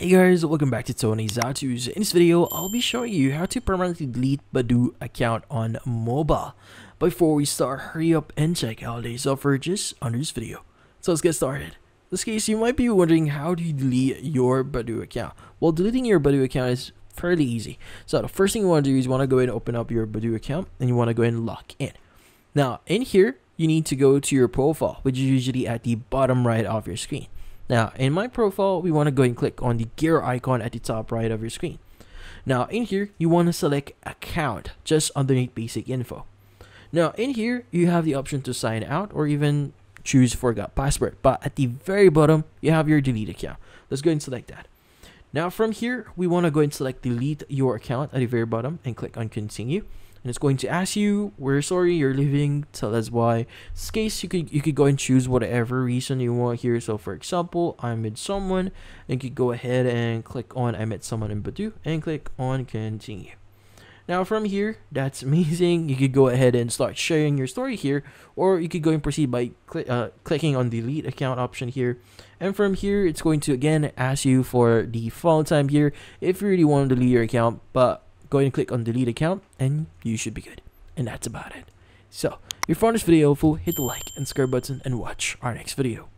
Hey guys, welcome back to Tony's HowTos. In this video, I'll be showing you how to permanently delete Badoo account on mobile. Before we start, hurry up and check out the software just under this video. So let's get started. In this case, you might be wondering, how do you delete your Badoo account? Well, deleting your Badoo account is fairly easy. So the first thing you want to do is you want to go ahead and open up your Badoo account and you want to go ahead and log in. Now, in here, you need to go to your profile, which is usually at the bottom right of your screen. Now, in my profile, we want to go and click on the gear icon at the top right of your screen. Now, in here, you want to select account just underneath basic info. Now, in here, you have the option to sign out or even choose forgot password. But at the very bottom, you have your delete account. Let's go and select that. Now, from here, we want to go and select delete your account at the very bottom and click on continue. And it's going to ask you, we're sorry you're leaving, tell us why. In this case, you could go and choose whatever reason you want here. So for example, I met someone, and you could go ahead and click on I met someone in Badoo and click on continue. Now from here, that's amazing. You could go ahead and start sharing your story here, or you could go and proceed by clicking on delete account option here. And from here, it's going to again ask you for the file time here if you really want to delete your account, but go ahead and click on delete account and you should be good. And that's about it. So if you found this video helpful, hit the like and subscribe button and watch our next video.